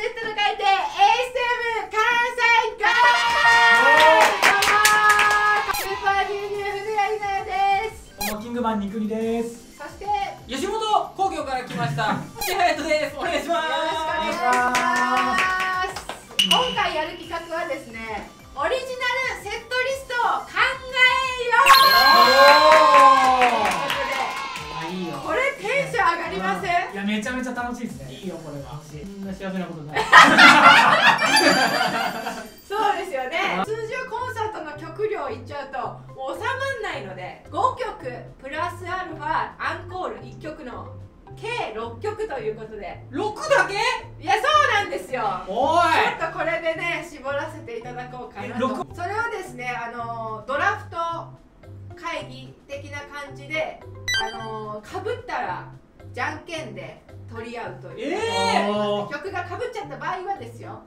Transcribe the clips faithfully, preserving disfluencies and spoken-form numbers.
Z の回転 エーエスエム 関西ガール、スーパー牛乳藤谷ひなやです。トモキングマンにくりです。そして吉本興業から来ました藤谷隼人です。お願いします。よろしくお願いします。今回やる企画はですね、オリジナルセットリストを考えよう。これテンション上がりません？いや、めちゃめちゃ楽しいですね。いいよ、これは。そんな幸せなことない。そうですよね。通常コンサートの曲量いっちゃうともう収まんないので、ごきょくプラスアルファアンコールいっきょくの計ろっきょくということで。ろくだけ？いや、そうなんですよ。おい、ちょっとこれでね、絞らせていただこうかなと。それをですね、あのドラフト会議的な感じで、あのー、かぶったらじゃんけんで取り合うという、えー、曲がかぶっちゃった場合はですよ、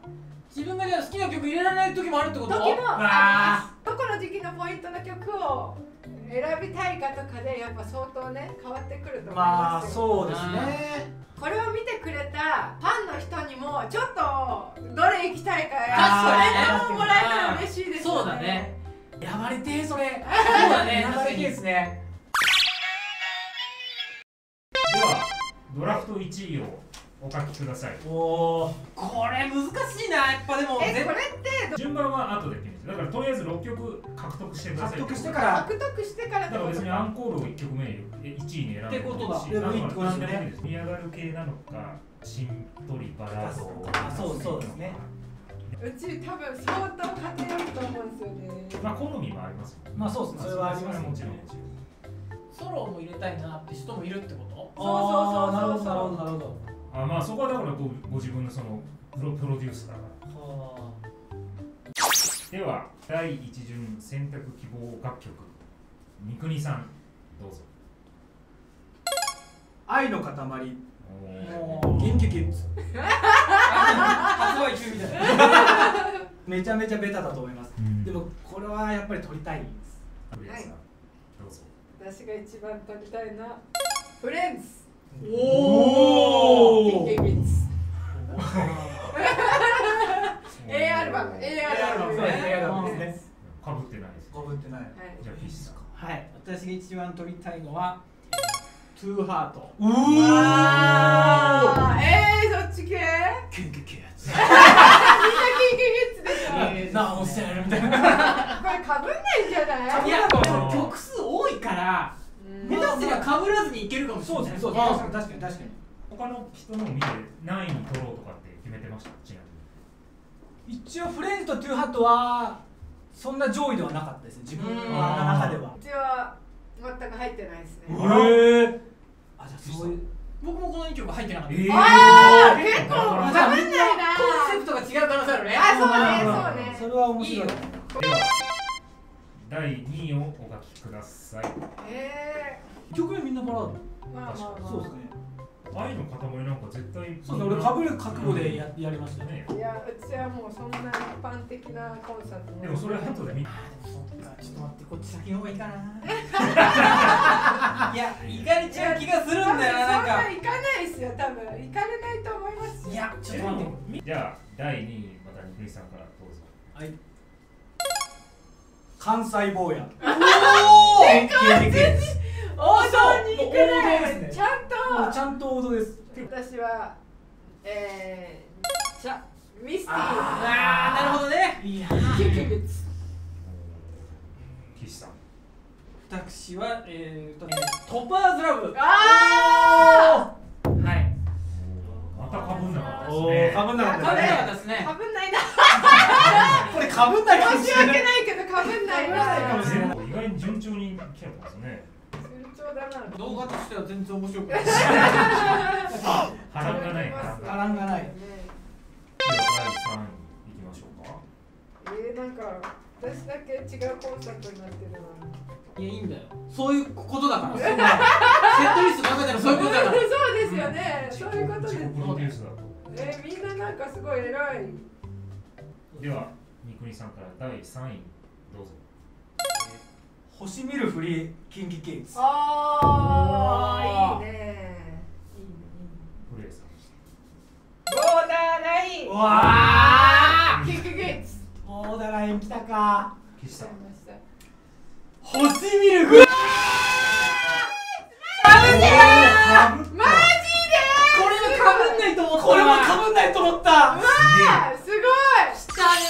自分が好きな曲入れられない時もあるってこと？時もあります。どこの時期のポイントの曲を選びたいかとかで、やっぱ相当ね変わってくると思います。まあそうですね。これを見てくれたファンの人にもちょっとどれ行きたいかやコメントをもらえたら嬉しいですね。そうだね。やばれてー、それ。そうだね、やばれてーですね。では、ドラフトいちいをお書きください。おー、これ難しいな、やっぱでも。え、これって順番は後で決めて、だからとりあえずろっきょく獲得してください。獲得してから。獲得してから。だから別にアンコールをいっきょくめにいちいに選ぶってことだ。でもいっこなんでね。見上がる系なのか、しんとりバラードとか。そうそうですね。うち多分相当勝てると思うんですよね。まあ好みもあります。まあそうですね。それはあります。もちろん。ソロも入れたいなって人もいるってこと？そうそうそう。なるほどなるほど。あ、まあそこはだからごご自分のそのプロプロデュースだから。はあ。では第一巡選択希望楽曲、三國さんどうぞ。愛の塊。KinKi Kids。発売中みたいな。めちゃめちゃベタだと思います。でもこれはやっぱり撮りたいんです。はい。どうぞ。私が一番撮りたいな。フレンズ。おお。KinKi Kids。A アルバム。A アルバム。そうです。A アルバムです。被ってないです。被ってない。じゃあ必須か。はい。私が一番撮りたいのは。トゥーハート。うわー、えー、そっち系？キンキキッズ。みんなキンキキッズでしょ。なあ、おっしゃるみたいな。これかぶんないんじゃない？いや、曲数多いから、目指せばかぶらずにいけるかもしれない。そうですね。確かに確かに確かに。他の人のを見て何位に取ろうとかって決めてました？ちなみに。一応フレンズとトゥーハートはそんな上位ではなかったですね。自分の中では。うちは全く入ってないですね。ええ。あ、じゃあそういう、僕もこのにきょく入ってなかった。結構かぶんないな。コンセプトが違う可能性あるね。あ、そうね、そうね。それは面白い。ではだいにいをお書きください。ええ。曲みんなバラード。まあまあまあ。そうですね。愛の塊なんか絶対。そうね、俺かぶる覚悟でややりましたね。いや、うちはもうそんな一般的なコンサート。でもそれは後で見。ちょっと待って、こっち先の方がいいかな。いや、行かれちゃう気がするんだよな、なんか。行かないですよ、多分。行かれないと思います。いや、ちょっと待って。じゃあ、だいにい、またにくりさんからどうぞ。はい。関西坊や。おお。全然。全然。王道に行くね。ちゃんと。ちゃんと王道です。私は。ええ。じゃ。ミスティー。ああ、なるほどね。いや。私は、えー、トパーズラブ。ああ、はい、またかぶんなかったですね。かぶんないな、これかぶんないかもしれない。申し訳ないけどかぶんないな。意外に順調に来ちゃったんですね。順調だな。動画としては全然面白くない。あ、波乱がない、波乱がない。だいさんいいきましょうか。えー、なんか私だけ違うコンサートになってるな。いや、いいんだよ、そういうことだから。セットリストの中でもそういうことだから。そうですよね、そういうことです。え、みんななんかすごい偉い。では、三國さんからだいさんいどうぞ。星見るふり、KinKi Kids。ああ、いいね。いいね。ボーダーライン。キンキ。うわあ。キンキキッズ。オーダーライン来たか。来た。星見るぐらい。マジで。マジで。これも被んないと思った。これも被んないと思った。うわあ、すごい。来たね。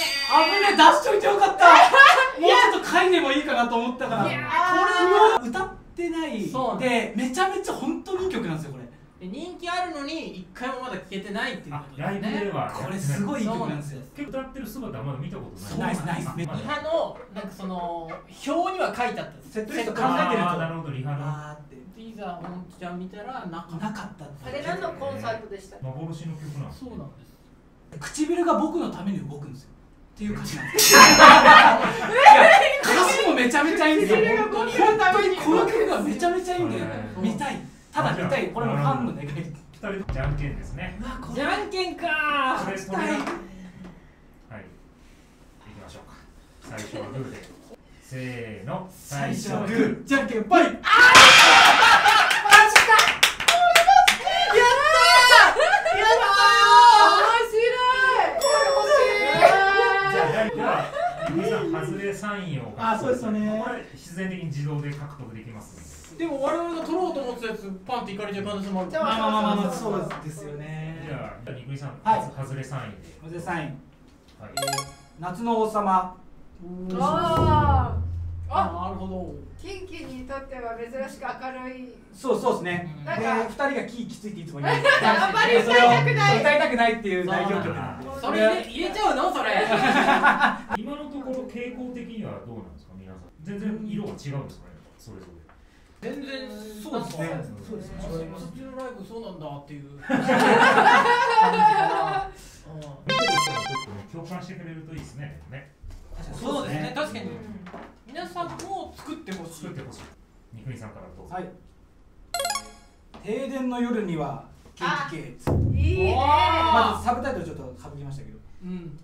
危ね、出しといてよかった。もうちょっと書いてもいいかなと思ったから。これも歌ってない。そう。で、めちゃめちゃ本当にいい曲なんですよこれ。人気あるのに一回もまだ聴けてないっていうことですね。これすごいいい曲なんですよ。結構歌ってる姿あんまり見たことない。そうですね。リハのなんかその表には書いてあった。セットリスト考えてると。なるほどリハの。あーって。いざ本気ちゃん見たらなかった。あれ何のコンサートでした？幻の曲なんです。そうなんです。唇が僕のために動くんですよ。っていう歌詞なんです。歌詞もめちゃめちゃいいんですよ。本当にこの曲がめちゃめちゃいいんで見たい。ただ見たい、これもファンの願い。ふたりじゃんけんですね。じゃんけんかー。はい、いきましょうか。最初はグーで。せーの、最初はグー、じゃんけんぽい。あー、マジか。やったー。やったー。面白い。これ欲しい。じゃあ、皆さん、ハズレサインを。あ、そうですね。これ、必然的に自動で獲得できます。でも我々が取ろうと思ってたやつパンっていかれちゃう可能性もある。まあまあまあまあそうですよね。じゃあにくいさん、ハズレサインで。ハズレサイン。夏の王様。ああ、なるほど。キンキにとっては珍しく明るい。そうそうですね。なんか二人がキーきついっていつも言う。あんまり歌いたくない。歌いたくないっていう代表曲。それ入れちゃうのそれ。今のところ傾向的にはどうなんですか皆さん。全然色が違うんですかねそれぞれ。全然そうですね。そうですね。普通のライブそうなんだっていう。見てる人はちょっと共感してくれるといいですね。ね。そうですね。確かに皆さんも作ってほしい。作ってほしい。にくいさんからどうぞ。はい。停電の夜にはKinKi Kids。いいね。まずサブタイトルちょっと省きましたけど。うん。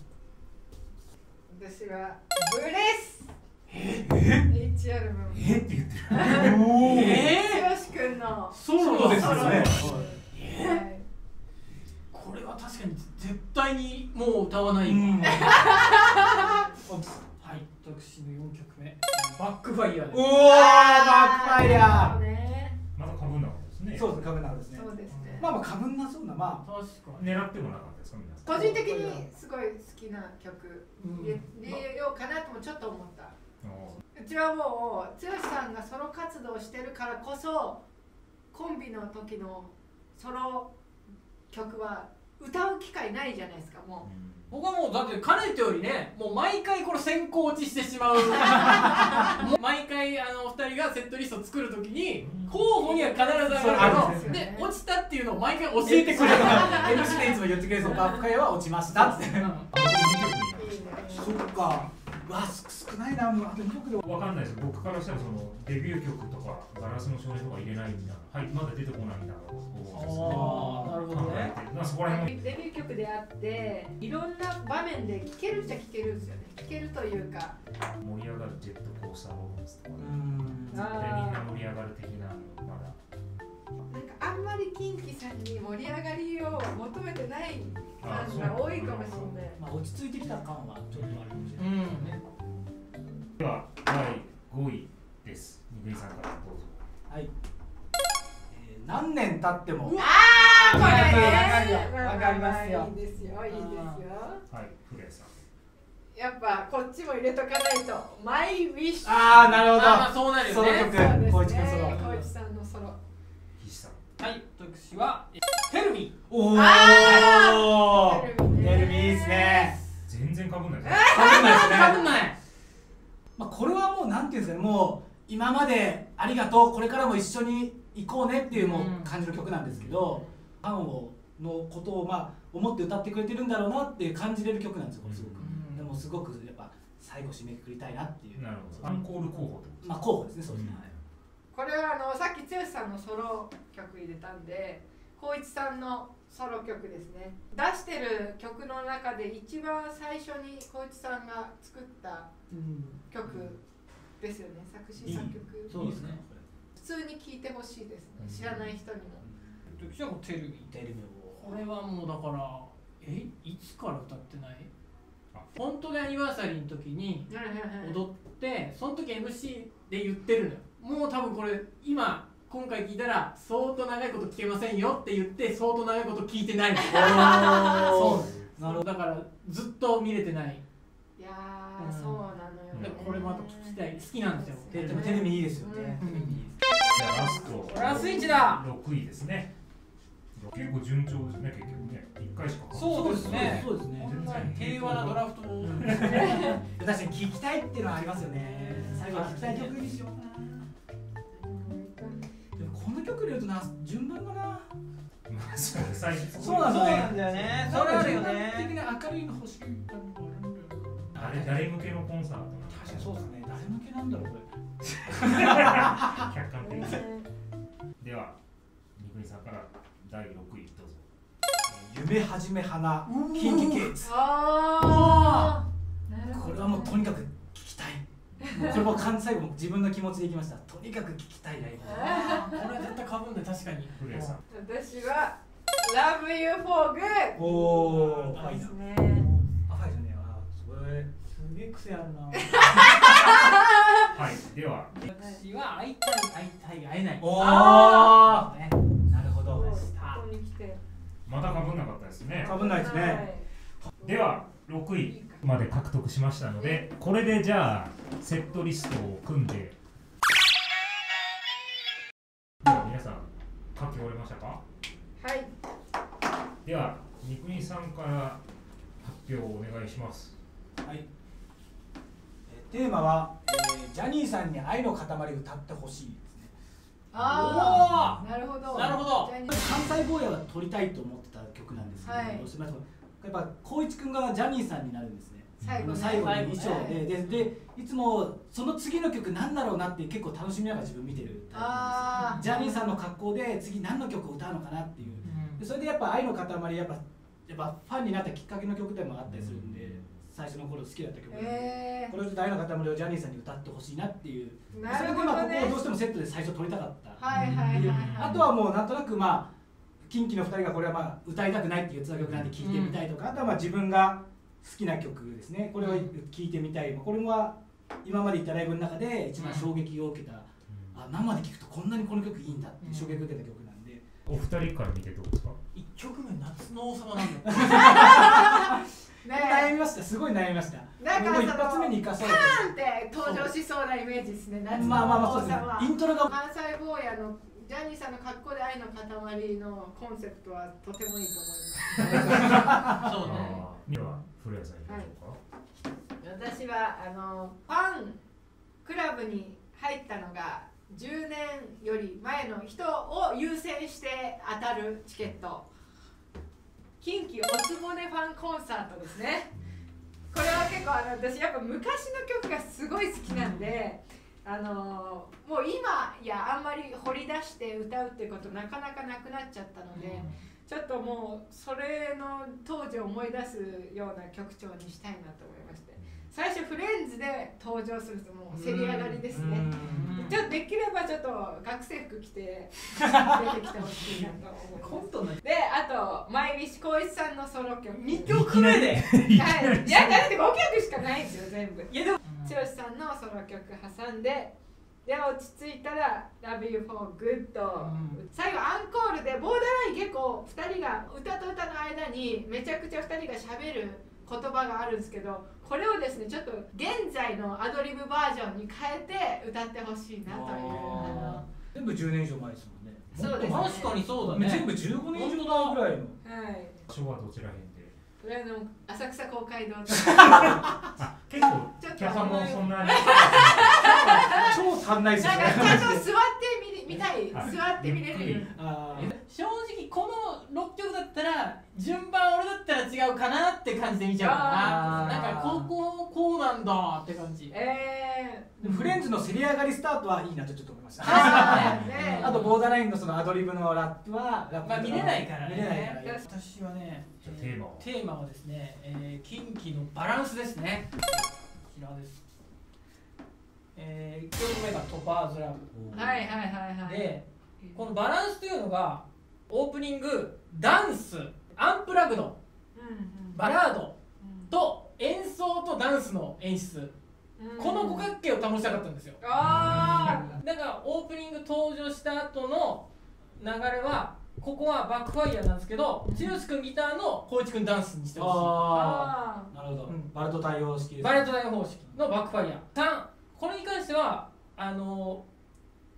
私はブレス。ええ一アルバムえって言ってる。おお。ええ。剛君のソロですよね。ええ。これは確かに絶対にもう歌わない。はい、私の四曲目バックファイヤー。おお、バックファイヤー。まだかぶんなかったですね。そうです、かぶんなかったですね。そうですね。まあまあかぶんなそうなまあ確か狙ってもなかったですか皆さん。個人的にすごい好きな曲入れようかなともちょっと思った。うちはもう剛さんがソロ活動してるからこそコンビの時のソロ曲は歌う機会ないじゃないですかもう、うん、僕はもうだってかねてよりねもう毎回これ先行落ちしてしまう毎回あのふたりがセットリスト作る時に候補には必ずあるので落ちたっていうのを毎回教えてくれるエムシー でいつも言ってくれるそのバック会は落ちましたってそっかわ少ないな、もうあとにきょくでは分かんないですよ、僕からしたらそのデビュー曲とかガラスの少女とか入れないみたいな、はい、まだ出てこないんだろう、なるほどね、そこら辺デビュー曲であって、いろんな場面で聴けるっちゃ聴けるんですよね、聴けるというか、盛り上がるジェットコースターローンズとかね、絶対みんな盛り上がる的な、まだ。なんかあんまりKinKiさんに盛り上がりを求めてない感じが多いかもしれない。まあ落ち着いてきた感はちょっとあるかもしれないね。ではだいごいです。にくいさんからどうぞ。はい。何年経っても。ああこれね。わかりますよ。いいですよいいですよ。はい古谷さん。やっぱこっちも入れとかないとマイウィッシュ。ああなるほど。まあそうなるよね。その曲。光一君ソロ。光一さんのソロ。はい、私はテルミ。おお、テルミいいですね。全然かぶんない。かぶんない。まあこれはもうなんていうんですかね、もう今までありがとう、これからも一緒に行こうねっていうもう感じの曲なんですけど、ファンをのことをまあ思って歌ってくれてるんだろうなって感じれる曲なんですよ。これすごく。でもすごくやっぱ最後締めくくりたいなっていう。なるほど。アンコール候補。まあ候補ですね。そうですね。これはあのさっき剛さんのソロ曲入れたんで光一さんのソロ曲ですね出してる曲の中で一番最初に光一さんが作った曲ですよね、うん、作詞作曲そうですね普通に聴いてほしいですね、うん、知らない人にも私はもうテルミテルミこれはもうだからえいつから歌ってない？本当にアニバーサリーの時に踊ってその時 エムシー で言ってるのよ。もう多分これ今今回聞いたら相当長いこと聞けませんよって言って相当長いこと聞いてないの。そうなの。だからずっと見れてない。いやー、そうなのよね。これまた聞きたい、好きなんですよ。でもテレビいいですよね。じゃあラストラスいちだ。ろくいですね。結構順調ですね、結局ね。いっかいしか。そうですね、そうですね。平和なドラフト。確かに聴きたいっていうのはありますよね。最後は聴きたい曲にしようかな。でもこの曲で言うとな、順番かな。そうなんだよね。それあるよね。的な明るいの欲しい。あれ誰向けのコンサート。確かにそうですね。誰向けなんだろうこれ。客観的。では三國さんから。だいろくいどうぞ。夢はじめはな、KinKi Kids。ああ、これはもうとにかく聞きたい。これも完最後自分の気持ちでいきました。とにかく聞きたいライブ。これは絶対かぶんで。確かに。古谷さん。私は Love You for Good。おお、ファイですね。あ、ファイじゃねえわ。それすげえ癖あるな。はい、では。私は会いたい会いたい会えない。ああ。またかぶんなかったですね。かぶんないですね。ではろくいまで獲得しましたので、これでじゃあセットリストを組んで、では皆さん書き終わりましたか？はい。では三國さんから発表をお願いします。はい。テーマは、えー、ジャニーさんに愛の塊を歌ってほしい。ああ、なるほどなるほど。関西坊やは撮りたいと思ってた曲なんですけど、どうしましょう。やっぱ光一君がジャニーさんになるんですね。最後最後の衣装でででいつもその次の曲なんだろうなって結構楽しみながら自分見てるタイプなんです。ジャニーさんの格好で次何の曲を歌うのかなっていう。それでやっぱ愛の塊、やっぱやっぱファンになったきっかけの曲でもあったりするんで、最初の頃好きだった曲、えー、これをちょっと愛の塊をジャニーさんに歌ってほしいなっていう。それでまあここをどうしてもセットで最初撮りたかったっていう。あとはもうなんとなくまあKinKiのふたりがこれはまあ歌いたくないって言ってた曲なんで聴いてみたいとか、うん、あとはまあ自分が好きな曲ですね、これを聴いてみたい。これも今まで行ったライブの中で一番衝撃を受けた、うん、あ、生で聴くとこんなにこの曲いいんだって衝撃を受けた曲なんで、うん、お二人から見てどうですか？いっきょくめ夏の王様なんだ。悩みました、すごい悩みました。なんか一発目に生かそうパーンって登場しそうなイメージですね。夏の王様。まあまあまあそうですね。イントロが関西坊やのジャニーさんの格好で愛の塊のコンセプトはとてもいいと思います。そうね。では古谷さんいかがでしょうか。私はあのファンクラブに入ったのがじゅうねんより前の人を優先して当たるチケット。KinKiおつぼねファンコンサートですね。これは結構あの私やっぱ昔の曲がすごい好きなんで、あのもう今いやあんまり掘り出して歌うってことなかなかなくなっちゃったので、ちょっともうそれの当時を思い出すような曲調にしたいなと思いまして、最初フレンズで登場するともうせり上がりですね。ちょっとできればちょっと学生服着て出てきてほしいなと思います。コントので、あとマイウィッシュ光一さんのソロ曲にきょくめで、はい、いやだってごきょくしかないんですよ全部。いやでも剛さんのソロ曲挟んで、で落ち着いたら Love You for Good、うん、最後アンコールでボーダーライン結構ふたりが歌と歌の間にめちゃくちゃふたりがしゃべる言葉があるんですけど、これをですねちょっと現在のアドリブバージョンに変えて歌ってほしいなという。全部じゅうねん以上前ですもんね。そうですね、確かにそうだね。全部じゅうごねん以上ぐらいの。場所はどちらへんで？これの浅草公会堂。結構キャサもそんなに超足んないですよね。なんかちゃんと座ってみたい、座ってみれる。正直このろっきょくだったら順番俺だったら違うかなって感じで見ちゃうかな。なんかこここうなんだって感じ。ええ。フレンズのせり上がりスタートはいいなとちょっと思いました。あとボーダーラインのそのアドリブのラップはラップ。まあ見れないからね。見れないから。私はね、テーマはテーマはですね、KinKiのバランスですね。こちらです。ええ、いっきょくめがトパーズラブ。はいはいはいはい。で、このバランスというのがオープニングダンスアンプラグド、バラードと演奏とダンスの演出、この五角形を保ちたかったんですよ。だからオープニング登場した後の流れはここはバックファイヤーなんですけど、剛君ギターの光一君ダンスにしてほしい。ああ、なるほど。バレット対応式です。バレット対応方式のバックファイヤー。さん、これに関してはあの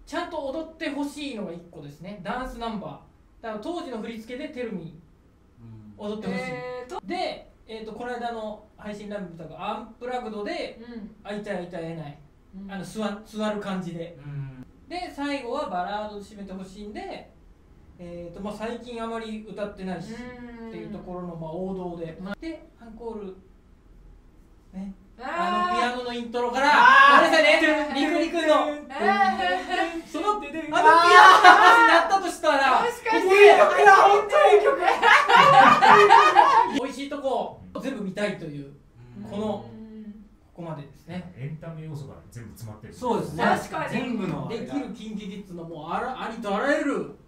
ー、ちゃんと踊ってほしいのがいっこですね。ダンスナンバーだから当時の振り付けでテルミ踊ってほしい、えー、で、えー、とこの間の配信ライブとかアンプラグドで「会いたい会いたい会えない」、うん、あの 座, 座る感じで、うん、で最後はバラードで締めてほしいんで、えーとまあ、最近あまり歌ってないしっていうところのまあ王道で、でアンコールね、あのピアノのイントロからごめんなさいね、リクリクのそのあのピアノの話になったとしたらもしかしていい曲だ、本当にいい曲、おいしいとこ全部見たいという、このここまでですね。エンタメ要素が全部詰まってる。そうですね、確かに全部のできるKinKi Kidsのもう あ, らありとあらゆる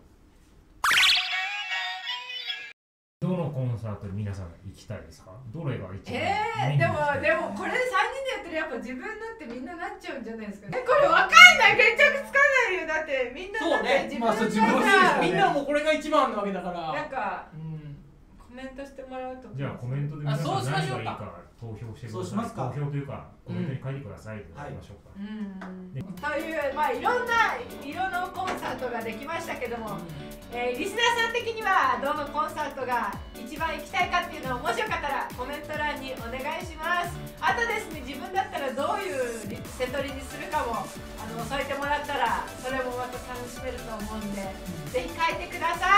コンサートに皆さん行きたいですか？どれが行きたい？えー、でもでもこれさんにんでやってるやっぱ自分だってみんななっちゃうんじゃないですかね。これ分かんない、決着つかないよ、だってみんなだって自分だから、みんなもこれが一番なわけだから。なんか、うん、コメントしてもらうと。じゃあコメントで皆さん何がいいか投票してください。そうしますか。投票というかコメントに書いてください。というまあいろんな色のコンサートができましたけども、えー、リスナーさん的にはどのコンサートが一番行きたいかっていうのをもしよかったらコメント欄にお願いします。あとですね、自分だったらどういうセトリにするかもあの添えてもらったらそれもまた楽しめると思うんで、ぜひ書いてください。